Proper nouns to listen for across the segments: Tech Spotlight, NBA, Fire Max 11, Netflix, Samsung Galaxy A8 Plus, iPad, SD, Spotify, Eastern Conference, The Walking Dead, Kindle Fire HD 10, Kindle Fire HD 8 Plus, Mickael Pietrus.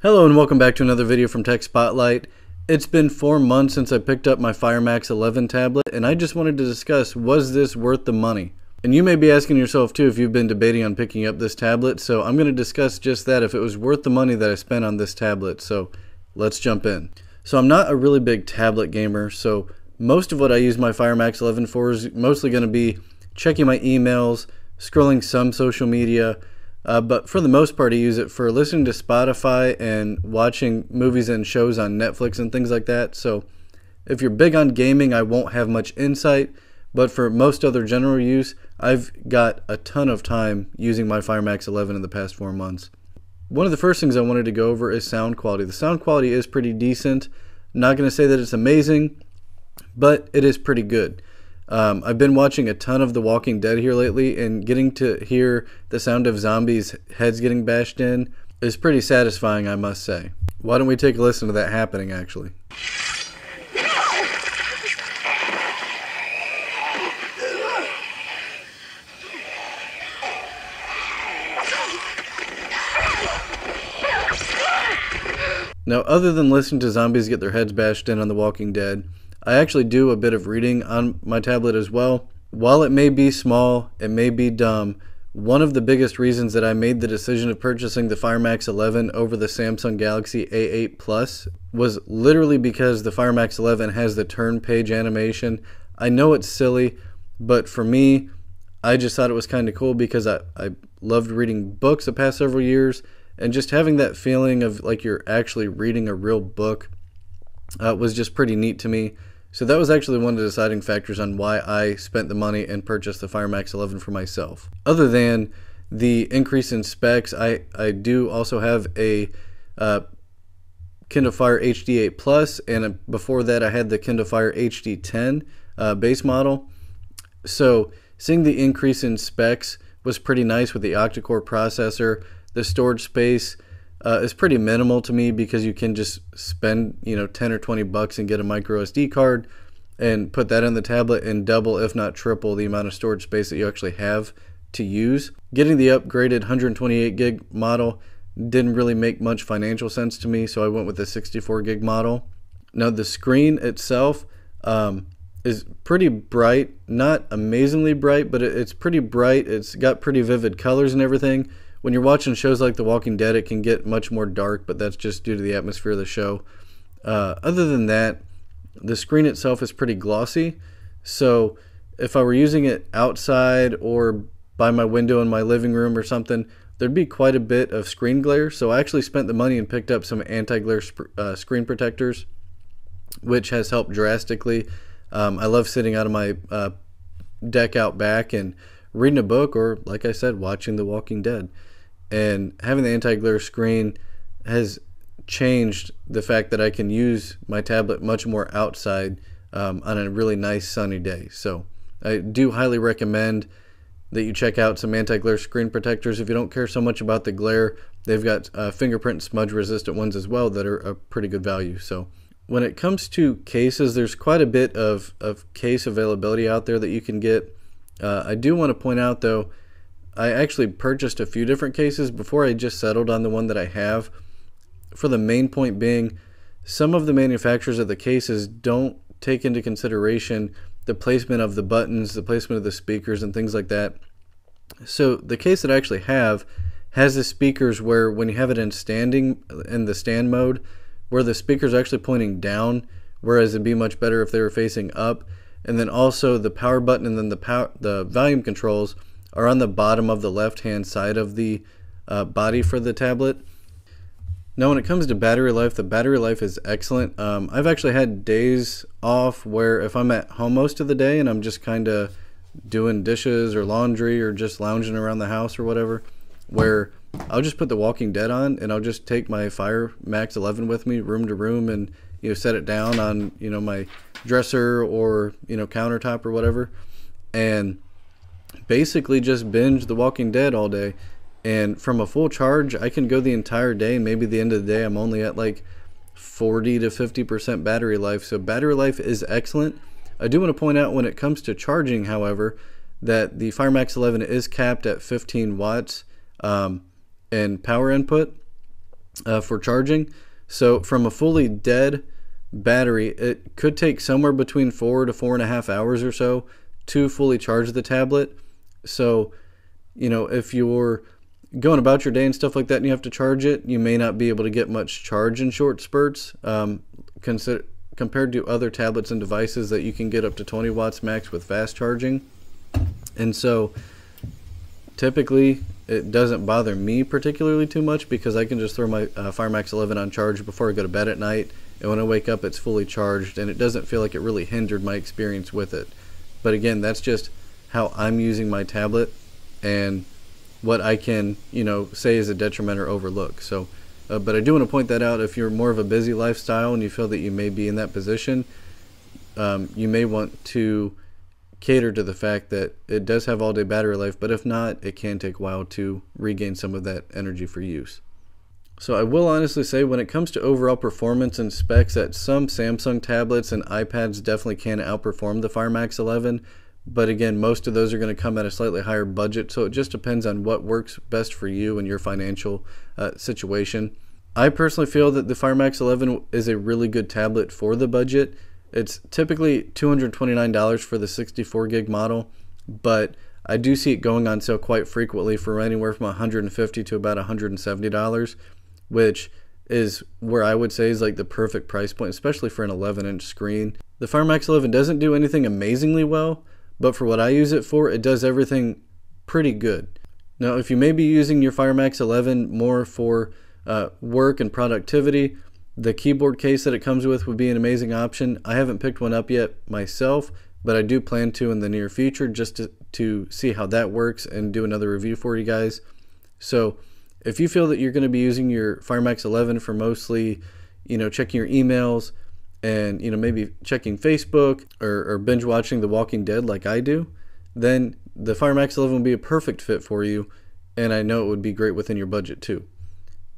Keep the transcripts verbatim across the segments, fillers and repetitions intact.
Hello and welcome back to another video from Tech Spotlight. It's been four months since I picked up my Fire Max eleven tablet, and I just wanted to discuss, was this worth the money? And you may be asking yourself too if you've been debating on picking up this tablet, so I'm going to discuss just that, if it was worth the money that I spent on this tablet. So let's jump in. So I'm not a really big tablet gamer, so most of what I use my Fire Max eleven for is mostly going to be checking my emails, scrolling some social media, Uh, but for the most part I use it for listening to Spotify and watching movies and shows on Netflix and things like that. So if you're big on gaming, I won't have much insight, but for most other general use, I've got a ton of time using my Fire Max eleven in the past four months. One of the first things I wanted to go over is sound quality. The sound quality is pretty decent. I'm not going to say that it's amazing, but it is pretty good. Um, I've been watching a ton of The Walking Dead here lately, and getting to hear the sound of zombies' heads getting bashed in is pretty satisfying, I must say. Why don't we take a listen to that happening, actually? Now, other than listening to zombies get their heads bashed in on The Walking Dead, I actually do a bit of reading on my tablet as well. While it may be small, it may be dumb, one of the biggest reasons that I made the decision of purchasing the Fire Max eleven over the Samsung Galaxy A eight Plus was literally because the Fire Max eleven has the turn page animation. I know it's silly, but for me, I just thought it was kind of cool because I, I loved reading books the past several years, and just having that feeling of like you're actually reading a real book Uh, was just pretty neat to me. So that was actually one of the deciding factors on why I spent the money and purchased the Fire Max eleven for myself. Other than the increase in specs, I, I do also have a uh, Kindle Fire H D eight Plus, and uh, before that I had the Kindle Fire H D ten uh, base model. So seeing the increase in specs was pretty nice with the octa-core processor. The storage space Uh, it's pretty minimal to me because you can just spend, you know, ten or twenty bucks and get a micro S D card and put that in the tablet and double, if not triple, the amount of storage space that you actually have to use. Getting the upgraded one twenty-eight gig model didn't really make much financial sense to me, so I went with the sixty-four gig model. Now the screen itself um, is pretty bright, not amazingly bright, but it, it's pretty bright. It's got pretty vivid colors and everything. When you're watching shows like The Walking Dead, it can get much more dark, but that's just due to the atmosphere of the show. Uh, other than that, the screen itself is pretty glossy. So if I were using it outside or by my window in my living room or something, there'd be quite a bit of screen glare. So I actually spent the money and picked up some anti-glare sp- uh, screen protectors, which has helped drastically. Um, I love sitting out of my uh, deck out back and reading a book, or like I said, watching The Walking Dead. And having the anti-glare screen has changed the fact that I can use my tablet much more outside um, on a really nice sunny day. So I do highly recommend that you check out some anti-glare screen protectors. If you don't care so much about the glare, they've got uh, fingerprint smudge resistant ones as well that are a pretty good value. So when it comes to cases, there's quite a bit of, of case availability out there that you can get. Uh, I do want to point out though, I actually purchased a few different cases before I just settled on the one that I have, for the main point being, some of the manufacturers of the cases don't take into consideration the placement of the buttons, the placement of the speakers and things like that. So the case that I actually have has the speakers where when you have it in standing, in the stand mode, where the speakers are actually pointing down, whereas it'd be much better if they were facing up. And then also the power button and then the power, the volume controls are on the bottom of the left-hand side of the uh, body for the tablet. Now when it comes to battery life, the battery life is excellent. Um, I've actually had days off where if I'm at home most of the day and I'm just kind of doing dishes or laundry or just lounging around the house or whatever, where I'll just put The Walking Dead on and I'll just take my Fire Max eleven with me room to room and, you know, set it down on, you know, my dresser or, you know, countertop or whatever, and basically just binge The Walking Dead all day. And from a full charge, I can go the entire day. Maybe the end of the day I'm only at like forty to fifty percent battery life. So battery life is excellent. I do want to point out when it comes to charging, however, that the Fire Max eleven is capped at fifteen watts um, and power input. uh, for charging. So from a fully dead battery, it could take somewhere between four to four and a half hours or so to fully charge the tablet. So, you know, if you're going about your day and stuff like that and you have to charge it, you may not be able to get much charge in short spurts um, consider, compared to other tablets and devices that you can get up to twenty watts max with fast charging. And so typically it doesn't bother me particularly too much because I can just throw my uh, Fire Max eleven on charge before I go to bed at night, and when I wake up it's fully charged and it doesn't feel like it really hindered my experience with it. But again, that's just how I'm using my tablet and what I can, you know, say is a detriment or overlook. So, uh, but I do want to point that out. If you're more of a busy lifestyle and you feel that you may be in that position, um, you may want to cater to the fact that it does have all day battery life, but if not, it can take a while to regain some of that energy for use. So I will honestly say, when it comes to overall performance and specs, that some Samsung tablets and iPads definitely can outperform the Fire Max eleven. But again, most of those are going to come at a slightly higher budget, so it just depends on what works best for you and your financial uh, situation. I personally feel that the Fire Max eleven is a really good tablet for the budget. It's typically two hundred twenty-nine dollars for the sixty-four gig model, but I do see it going on sale quite frequently for anywhere from one hundred fifty dollars to about one hundred seventy dollars, which is where I would say is like the perfect price point, especially for an eleven inch screen. The Fire Max eleven doesn't do anything amazingly well, but for what I use it for, it does everything pretty good. Now, if you may be using your Fire Max eleven more for uh, work and productivity, the keyboard case that it comes with would be an amazing option. I haven't picked one up yet myself, but I do plan to in the near future just to, to see how that works and do another review for you guys. So if you feel that you're going to be using your Fire Max eleven for mostly, you know, checking your emails, and you know, maybe checking Facebook or, or binge watching The Walking Dead like I do, then the Fire Max eleven would be a perfect fit for you, and I know it would be great within your budget too.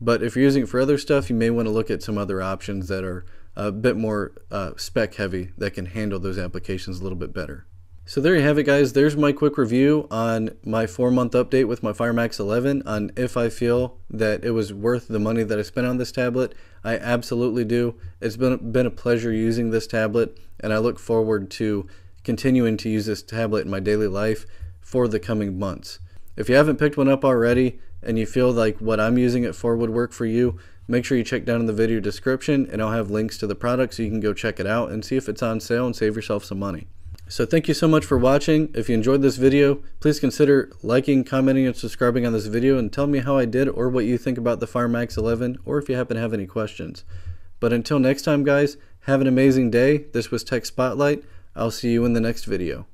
But if you're using it for other stuff, you may want to look at some other options that are a bit more uh, spec heavy that can handle those applications a little bit better. So there you have it, guys. There's my quick review on my four month update with my Fire Max eleven, on if I feel that it was worth the money that I spent on this tablet. I absolutely do. It's been, been a pleasure using this tablet, and I look forward to continuing to use this tablet in my daily life for the coming months. If you haven't picked one up already and you feel like what I'm using it for would work for you, make sure you check down in the video description and I'll have links to the product so you can go check it out and see if it's on sale and save yourself some money. So thank you so much for watching. If you enjoyed this video, please consider liking, commenting, and subscribing on this video, and tell me how I did or what you think about the Fire Max eleven, or if you happen to have any questions. But until next time, guys, have an amazing day. This was Tech Spotlight. I'll see you in the next video.